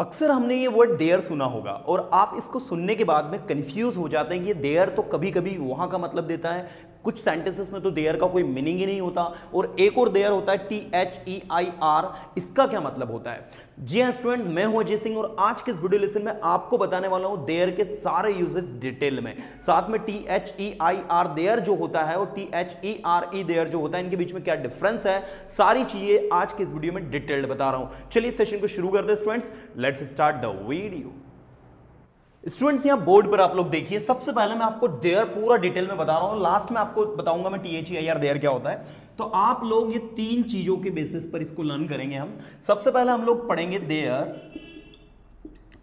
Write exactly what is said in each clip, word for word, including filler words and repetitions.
अक्सर हमने ये वर्ड देयर सुना होगा और आप इसको सुनने के बाद में कन्फ्यूज़ हो जाते हैं कि ये देयर तो कभी कभी वहाँ का मतलब देता है, कुछ सेंटेंसेस में तो देयर का कोई मीनिंग ही नहीं होता, और एक और देयर होता है T H E I R, इसका क्या मतलब होता है। जी हाँ स्टूडेंट, मैं हूँ अजय सिंह और आज के इस वीडियो लेसन में आपको बताने वाला हूँ देयर के सारे यूजेज डिटेल में, साथ में T H E I R their जो होता है और T H E R E there जो होता है, इनके बीच में क्या डिफरेंस है, सारी चीज़ें आज के इस वीडियो में डिटेल्ड बता रहा हूँ। चलिए सेशन को शुरू करते हैं students, let's start the video. Students यहाँ बोर्ड पर आप लोग देखिए, सबसे पहले मैं आपको देयर पूरा डिटेल में बता रहा हूँ, लास्ट में आपको बताऊंगा मैं T H E I R their क्या होता है। तो आप लोग ये तीन चीजों के बेसिस पर इसको लर्न करेंगे हम। सबसे पहले हम लोग पढ़ेंगे देयर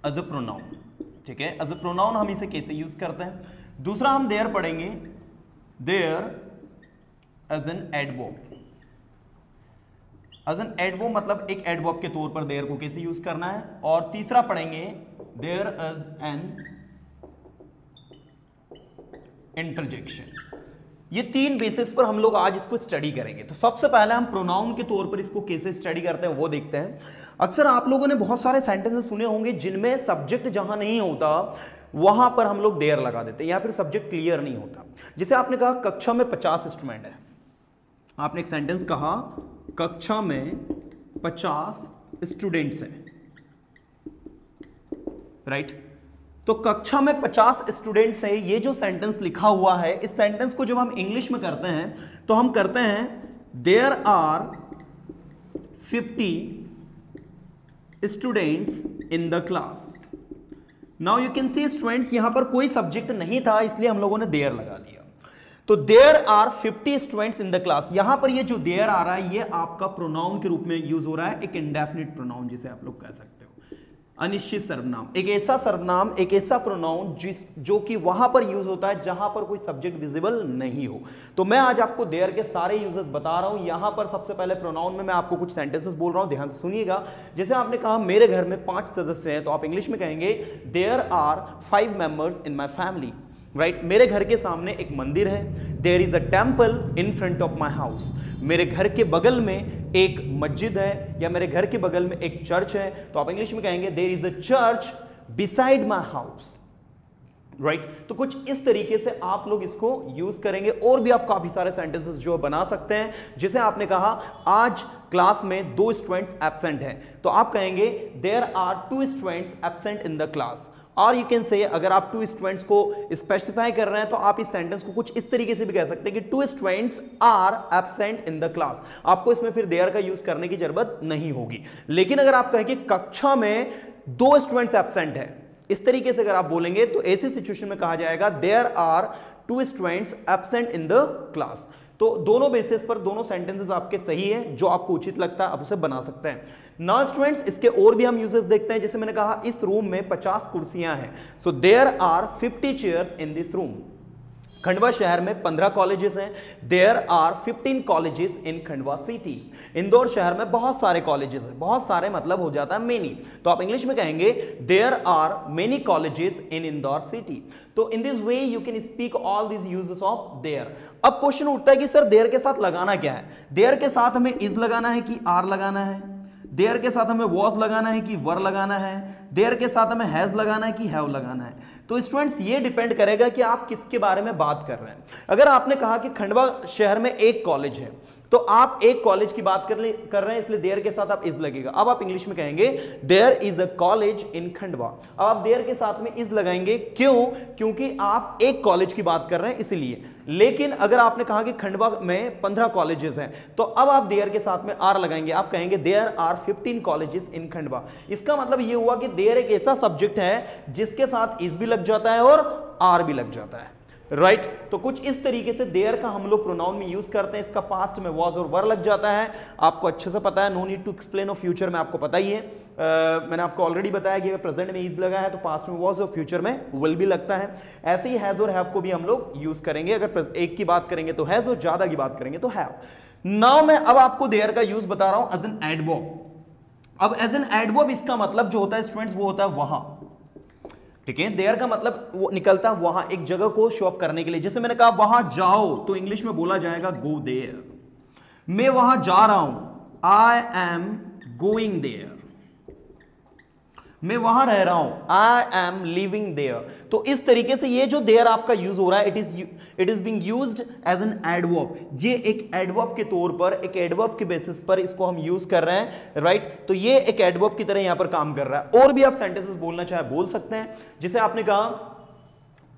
एज अ प्रोनाउन, ठीक है, एज अ प्रोनाउन हम इसे कैसे यूज करते हैं। दूसरा हम देयर पढ़ेंगे there as an adverb, as an adverb मतलब एक एडवर्ब के तौर पर देयर को कैसे यूज करना है। और तीसरा पढ़ेंगे देयर एज एन इंटरजेक्शन। ये तीन बेसिस पर हम लोग आज इसको स्टडी करेंगे। तो सबसे पहले हम प्रोनाउन के तौर पर इसको कैसे स्टडी करते हैं वो देखते हैं। अक्सर आप लोगों ने बहुत सारे सेंटेंसेस सुने होंगे जिनमें सब्जेक्ट जहां नहीं होता वहां पर हम लोग देयर लगा देते हैं, या फिर सब्जेक्ट क्लियर नहीं होता। जैसे आपने कहा कक्षा में पचास स्टूडेंट है, आपने एक सेंटेंस कहा कक्षा में पचास स्टूडेंट्स हैं, राइट right? तो कक्षा में पचास स्टूडेंट्स हैं, ये जो सेंटेंस लिखा हुआ है, इस सेंटेंस को जब हम इंग्लिश में करते हैं तो हम करते हैं there are fifty students in the class. Now you can see students, यहां पर कोई सब्जेक्ट नहीं था इसलिए हम लोगों ने देयर लगा दिया। तो there are fifty students in the class, यहां पर ये जो देयर आ रहा है ये आपका प्रोनाउन के रूप में यूज हो रहा है, एक इंडेफिनिट प्रोनाउन जिसे आप लोग कह सकते हो, अनिश्चित सर्वनाम, एक ऐसा सर्वनाम, एक ऐसा प्रोनाउन जिस जो कि वहां पर यूज होता है जहां पर कोई सब्जेक्ट विजिबल नहीं हो। तो मैं आज आपको देयर के सारे यूजेस बता रहा हूं। यहां पर सबसे पहले प्रोनाउन में मैं आपको कुछ सेंटेंसेस बोल रहा हूं, ध्यान से सुनिएगा। जैसे आपने कहा मेरे घर में पांच सदस्य हैं, तो आप इंग्लिश में कहेंगे there are five members in my family, right right? मेरे घर के सामने एक मंदिर है, there is a temple in front of my house. मेरे घर के बगल में एक मस्जिद है या मेरे घर के बगल में एक चर्च है, तो आप इंग्लिश में कहेंगे there is a church beside my house, right. तो कुछ इस तरीके से आप लोग इसको यूज करेंगे। और भी आप काफी सारे सेंटेंसेस जो बना सकते हैं, जैसे आपने कहा आज क्लास में दो स्टूडेंट्स एब्सेंट हैं, तो आप कहेंगे there are two students absent in the class. और यू कैन से, अगर आप टू स्टूडेंट्स को स्पेसिफाई कर रहे हैं तो आप इस सेंटेंस को कुछ इस तरीके से भी कह सकते हैं कि two students are absent in the class, आपको इसमें फिर देयर का यूज करने की जरूरत नहीं होगी। लेकिन अगर आप कहें कि कक्षा में दो स्टूडेंट्स एब्सेंट है, इस तरीके से अगर आप बोलेंगे तो ऐसी सिचुएशन में कहा जाएगा there are two students absent in the class. तो दोनों बेसिस पर दोनों सेंटेंसेस आपके सही हैं, जो आपको उचित लगता है आप उसे बना सकते हैं। नाउ स्टूडेंट्स, इसके और भी हम यूजेस देखते हैं। जैसे मैंने कहा इस रूम में पचास कुर्सियां हैं, so there are fifty chairs in this room. Khandwa शहर में पंद्रह कॉलेजेस हैं, there are fifteen colleges in Khandwa city. Indore शहर में बहुत सारे कॉलेजेस हैं, बहुत सारे मतलब हो जाता है मेनी, तो आप इंग्लिश में कहेंगे there are many colleges in Indore city. तो in this way you can speak all this uses of there. अब क्वेश्चन उठता है कि सर देयर के साथ लगाना क्या है, देयर के साथ हमें इज लगाना है कि आर लगाना है, देयर के साथ हमें वॉज लगाना है कि वर लगाना है, देयर के साथ हमें हैज लगाना है कि हैव लगाना है। तो स्टूडेंट्स ये डिपेंड करेगा कि आप किसके बारे में बात कर रहे हैं। अगर आपने कहा कि खंडवा शहर में एक कॉलेज है, तो आप एक कॉलेज की बात कर ले कर रहे हैं इसलिए देयर के साथ आप इज लगेगा। अब आप इंग्लिश में कहेंगे there is a college in Khandwa. अब आप देयर के साथ में इज लगाएंगे, क्यों? क्योंकि आप एक कॉलेज की बात कर रहे हैं इसलिए। लेकिन अगर आपने कहा कि खंडवा में पंद्रह कॉलेजेस हैं, तो अब आप देयर के साथ में आर लगाएंगे, आप कहेंगे there are fifteen colleges in Khandwa. इसका मतलब ये हुआ कि देयर एक ऐसा सब्जेक्ट है जिसके साथ इज भी लग जाता है और आर भी लग जाता है, राइट right? तो कुछ इस तरीके से देयर का हम लोग प्रोनाउन में यूज करते हैं। इसका पास्ट में वॉज और वर लग जाता है, आपको अच्छे से पता है, नो नीड टू एक्सप्लेन। और फ्यूचर में आपको पता ही है, uh, मैंने आपको ऑलरेडी बताया कि प्रेजेंट में इज लगा है तो पास्ट में वॉज और फ्यूचर में विल भी लगता है। ऐसे ही हैज और हैव को भी हम लोग यूज करेंगे, अगर एक की बात करेंगे तो हैज और ज्यादा की बात करेंगे तो हैव। नाउ मैं अब आपको देयर का यूज बता रहा हूं एज एन एडवर्ब। अब एज एन एडवर्ब इसका मतलब जो होता है स्टूडेंट्स वो होता है वहां, ठीक है। देयर का मतलब वो निकलता है वहां, एक जगह को शो अप करने के लिए। जैसे मैंने कहा वहां जाओ, तो इंग्लिश में बोला जाएगा गो देयर। मैं वहां जा रहा हूं, आई एम गोइंग देयर। मैं वहां रह रहा हूं, आई एम लिविंग देयर। तो इस तरीके से ये जो देयर आपका यूज हो रहा है, it is it is being used as an adverb. ये एक एडवर्ब के तौर पर, एक एडवर्ब के बेसिस पर इसको हम यूज कर रहे हैं, राइट right? तो ये एक एडवर्ब की तरह यहां पर काम कर रहा है। और भी आप सेंटेंसेस बोलना चाहे बोल सकते हैं। जैसे आपने कहा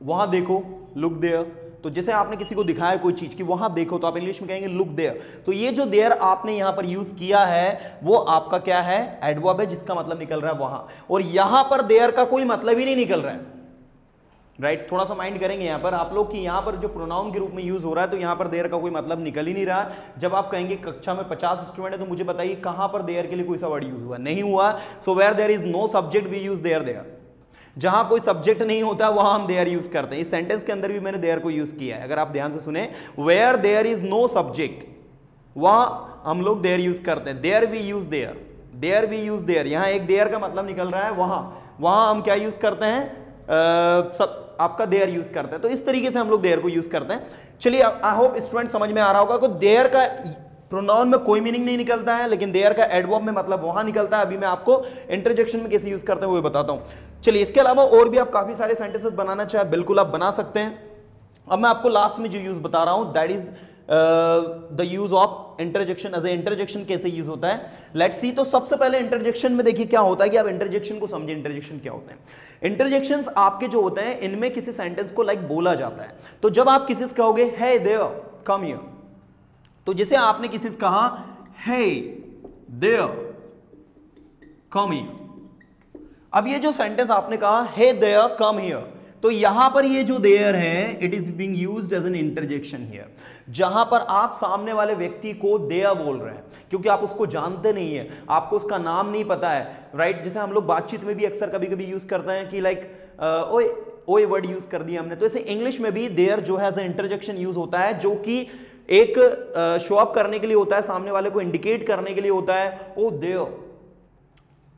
वहां देखो, लुक देयर, तो जैसे आपने किसी को दिखाया कोई चीज कि वहां देखो, तो आप इंग्लिश में कहेंगे लुक देयर। तो ये जो देयर आपने यहां पर यूज किया है वो आपका क्या है, एडवर्ब है, जिसका मतलब निकल रहा है वहां। और यहां पर देयर का कोई मतलब ही नहीं निकल रहा है, राइट right? थोड़ा सा माइंड करेंगे यहाँ पर आप लोग कि यहाँ पर जो प्रोनाउन के रूप में यूज हो रहा है तो यहाँ पर देयर का कोई मतलब निकल ही नहीं रहा। जब आप कहेंगे कक्षा में पचास स्टूडेंट है, तो मुझे बताइए कहाँ पर देयर के लिए कोई सा वर्ड यूज हुआ? नहीं हुआ। So where there is no subject we use there there. जहां कोई सब्जेक्ट नहीं होता वहां हम देयर यूज करते हैं। इस सेंटेंस के अंदर भी मैंने देयर को यूज किया है, अगर आप ध्यान से सुने, where there is no subject वहां हम लोग देयर यूज करते हैं। There we use there, there we use there. यहाँ एक देयर का मतलब निकल रहा है वहां, वहां हम क्या यूज करते हैं, आ, सब आपका देयर यूज करते हैं। तो इस तरीके से हम लोग देयर को यूज करते हैं। चलिए आई होप स्टूडेंट समझ में आ रहा होगा कि देयर का प्रोनाउन में कोई मीनिंग नहीं निकलता है, लेकिन देयर का एडवर्ब में मतलब वहां निकलता है। अभी मैं आपको इंटरजेक्शन में कैसे यूज करते हैं वो बताता हूं। चलिए इसके अलावा और भी आप काफी सारे सेंटेंसेस बनाना चाहे बिल्कुल आप बना सकते हैं। अब मैं आपको लास्ट में जो यूज बता रहा हूं, that is the use of interjection. As a interjection कैसे यूज होता है, लेट्स सी। तो सबसे पहले इंटरजेक्शन में देखिए क्या होता है कि आप इंटरजेक्शन को समझे। इंटरजेक्शन क्या होते हैं? इंटरजेक्शंस आपके जो होते हैं इनमें किसी सेंटेंस को लाइक बोला जाता है। तो जब आप किसी से कहोगे हे देयर कम हियर, तो जैसे आपने किसी से कहा हे देयर कम हियर, अब ये जो सेंटेंस आपने कहा हे देयर कम हियर, तो यहां पर ये जो देयर है it is being used as an interjection here, जहां पर आप सामने वाले व्यक्ति को देयर बोल रहे हैं क्योंकि आप उसको जानते नहीं है, आपको उसका नाम नहीं पता है, राइट right? जैसे हम लोग बातचीत में भी अक्सर कभी कभी यूज करते हैं कि लाइक ओए ओए वर्ड यूज कर दिया हमने। तो ऐसे इंग्लिश में भी देयर जो है एज एन इंटरजेक्शन यूज होता है, जो कि एक शो अप करने के लिए होता है, सामने वाले को इंडिकेट करने के लिए होता है। Oh there,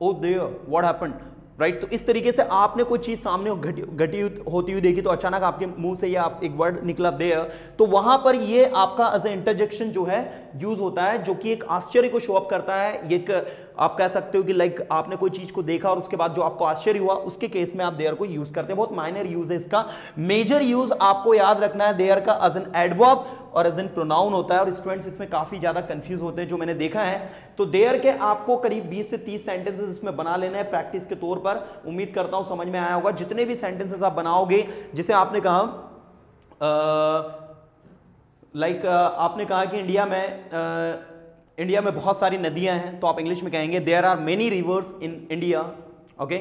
oh there what happened, right. तो इस तरीके से आपने कोई चीज सामने घटी घटी होती हुई देखी, तो अचानक आपके मुंह से ये आप एक वर्ड निकला देयर, तो वहां पर ये आपका एज ए इंटरजेक्शन जो है यूज होता है, जो कि एक आश्चर्य को शो अप करता है। एक आप कह सकते हो कि लाइक आपने कोई चीज को देखा और उसके बाद जो आपको आश्चर्य हुआ, उसके केस में आप देयर को यूज करते हैं। बहुत माइनर यूज है इसका, मेजर यूज आपको याद रखना है देयर का एज एन एडवर्ब और एज एन प्रोनाउन होता है। और स्टूडेंट्स इसमें काफी ज्यादा कंफ्यूज होते हैं जो मैंने देखा है। तो देयर के आपको करीब बीस से तीस सेंटेंसेस इसमें बना लेने हैं प्रैक्टिस के तौर पर। उम्मीद करता हूं समझ में आया होगा। जितने भी सेंटेंसेस आप बनाओगे, जैसे आपने कहा लाइक आपने कहा कि इंडिया में आ, इंडिया में बहुत सारी नदियां हैं, तो आप इंग्लिश में कहेंगे there are many rivers in India, okay.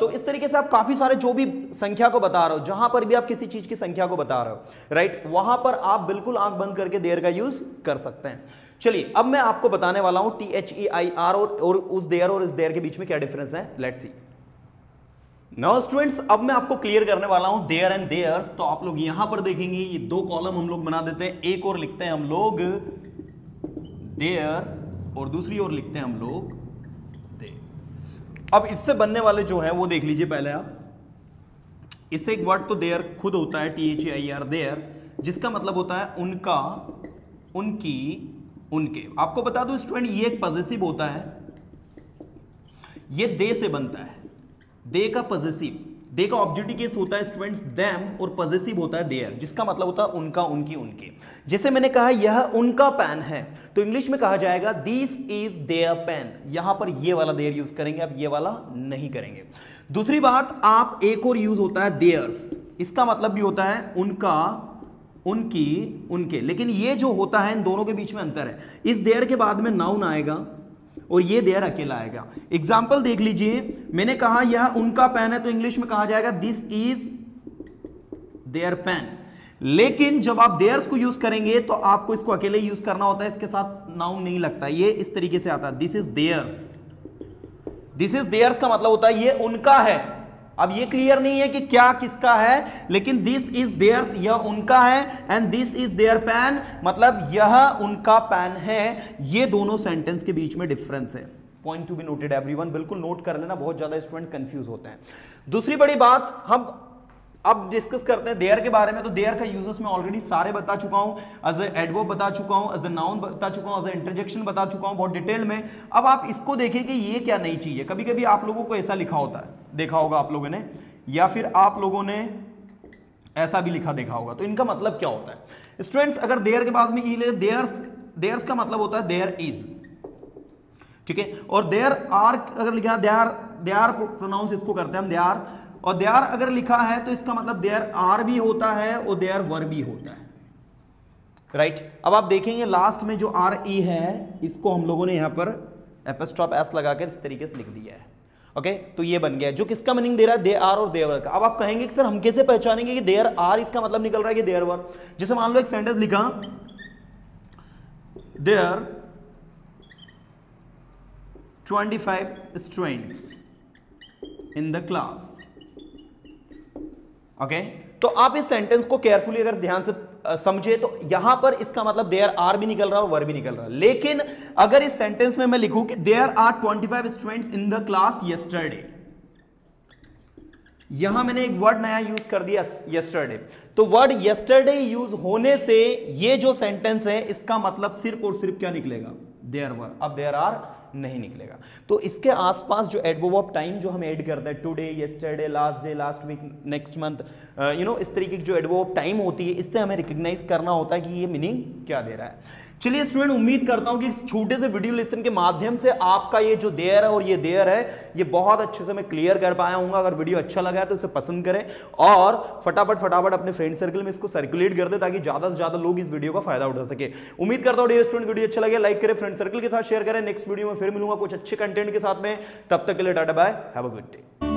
तो इस तरीके से आप काफी सारे जो भी संख्या को बता रहे हो, जहां पर भी आप किसी चीज की संख्या को बता रहे हो, राइट, वहां पर आप बिल्कुल आंख बंद करके देयर का यूज कर सकते हैं। चलिए अब मैं आपको बताने वाला हूं T H E I R और, और उस देयर और इस देयर के बीच में क्या डिफरेंस है। लेट्स सी नाउ स्टूडेंट्स, अब मैं आपको क्लियर करने वाला हूं देयर एंड देयर्स। तो आप लोग यहां पर देखेंगे ये दो कॉलम हम लोग बना देते हैं, एक और लिखते हैं हम लोग देयर और दूसरी ओर लिखते हैं हम लोग देयर। अब इससे बनने वाले जो है वो देख लीजिए पहले आप। इससे एक वर्ड तो देयर खुद होता है, T H E I R their, जिसका मतलब होता है उनका, उनकी, उनके। आपको बता दूं स्टूडेंट ये एक पजेसिव होता है, ये दे से बनता है, दे का पजेसिव, दे का ऑब्जेक्टिव केस होता है स्टूडेंट्स देम, और पजेसिव होता है देयर, जिसका मतलब होता है उनका, उनकी, उनके। जैसे मैंने कहा यह उनका पेन है, तो इंग्लिश में कहा जाएगा दिस इज देयर पेन। यहां पर ये वाला देयर यूज करेंगे, आप ये वाला नहीं करेंगे। दूसरी बात, आप एक और यूज होता है देयर्स, इसका मतलब भी होता है उनका, उनकी, उनके, लेकिन ये जो होता है इन दोनों के बीच में अंतर है। इस देयर के बाद में नाउन आएगा और ये देयर अकेला आएगा। एग्जाम्पल देख लीजिए, मैंने कहा यह उनका पेन है, तो इंग्लिश में कहा जाएगा दिस इज देयर पेन। लेकिन जब आप देयर्स को यूज करेंगे तो आपको इसको अकेले यूज करना होता है, इसके साथ नाउन नहीं लगता। ये इस तरीके से आता है, this is theirs. This is theirs का मतलब होता है ये उनका है। अब ये क्लियर नहीं है कि क्या किसका है, लेकिन दिस इज देयर्स यह उनका है, and this is their pen मतलब यह उनका पेन है। ये दोनों सेंटेंस के बीच में डिफरेंस है। Point to be noted everyone, बिल्कुल नोट कर लेना, बहुत ज्यादा स्टूडेंट कंफ्यूज होते हैं। दूसरी बड़ी बात, हम अब डिस्कस करते हैं देयर के बारे में। तो देयर का यूजेस मैं ऑलरेडी सारे बता चुका हूं, एज ए एडवर्ब बता चुका हूं, एज ए नाउन बता चुका हूं, एज ए इंटरजेक्शन बता चुका हूं बहुत डिटेल में। अब आप इसको देखें कि ये क्या नहीं चाहिए। कभी कभी आप लोगों को ऐसा लिखा होता है, देखा होगा आप लोगों ने, या फिर आप लोगों ने ऐसा भी लिखा देखा होगा। तो इनका मतलब क्या होता है स्टूडेंट्स? अगर देयर के बाद में ये ले, देयर्स देयर्स का मतलब होता है देयर इज, ठीक है। और देयर आर अगर लिखा, देयर देयर प्रोनाउंस इसको करते हैं हम देयर, और देयर अगर लिखा है तो इसका मतलब देयर आर भी होता है और देयर वर भी होता है, राइट right? अब आप देखेंगे लास्ट में जो आर ई है इसको हम लोगों ने यहाँ पर एपस्ट्रॉफ एस लगाकर इस तरीके से लिख दिया है, ओके okay? तो ये बन गया जो किसका मीनिंग दे रहा है, दे आर और देयर वर का। अब आप कहेंगे कि सर हम कैसे पहचानेंगे कि देयर आर इसका मतलब निकल रहा है कि देयर वर? जैसे मान लो एक सेंटेंस लिखा there twenty five students in the class, okay okay? तो आप इस सेंटेंस को केयरफुली अगर ध्यान से समझे तो यहां पर इसका मतलब देयर आर भी निकल रहा है और वर भी निकल रहा है। लेकिन अगर इस सेंटेंस में मैं लिखूं कि there are twenty five students in the class yesterday, यहां मैंने एक वर्ड नया यूज कर दिया यस्टरडे, तो वर्ड यस्टरडे यूज होने से ये जो सेंटेंस है इसका मतलब सिर्फ और सिर्फ क्या निकलेगा, देयर वर। अब देयर आर नहीं निकलेगा। तो इसके आसपास जो एडवर्ब ऑफ टाइम जो हम ऐड करते हैं, today, yesterday, last day, last week, next month, you know इस तरीके की जो एडवर्ब ऑफ टाइम होती है, इससे हमें रिकग्नाइज करना होता है कि ये मीनिंग क्या दे रहा है। चलिए स्टूडेंट, उम्मीद करता हूं कि इस छोटे से वीडियो लेसन के माध्यम से आपका ये जो देयर है और ये देयर है ये बहुत अच्छे से मैं क्लियर कर पाया हूँ। अगर वीडियो अच्छा लगा है तो इसे पसंद करें और फटाफट फटाफट अपने फ्रेंड सर्कल में इसको सर्कुलेट कर दें ताकि ज़्यादा से ज़्यादा लोग इस वीडियो का फायदा उठा सके। उम्मीद करता हूँ डियर स्टूडेंट वीडियो अच्छा लगे, लाइक करें, फ्रेंड सर्कल के साथ शेयर करें। नेक्स्ट वीडियो में फिर मिलूंगा कुछ अच्छे कंटेंट के साथ में, तब तक के लिए tata bye, have a good day.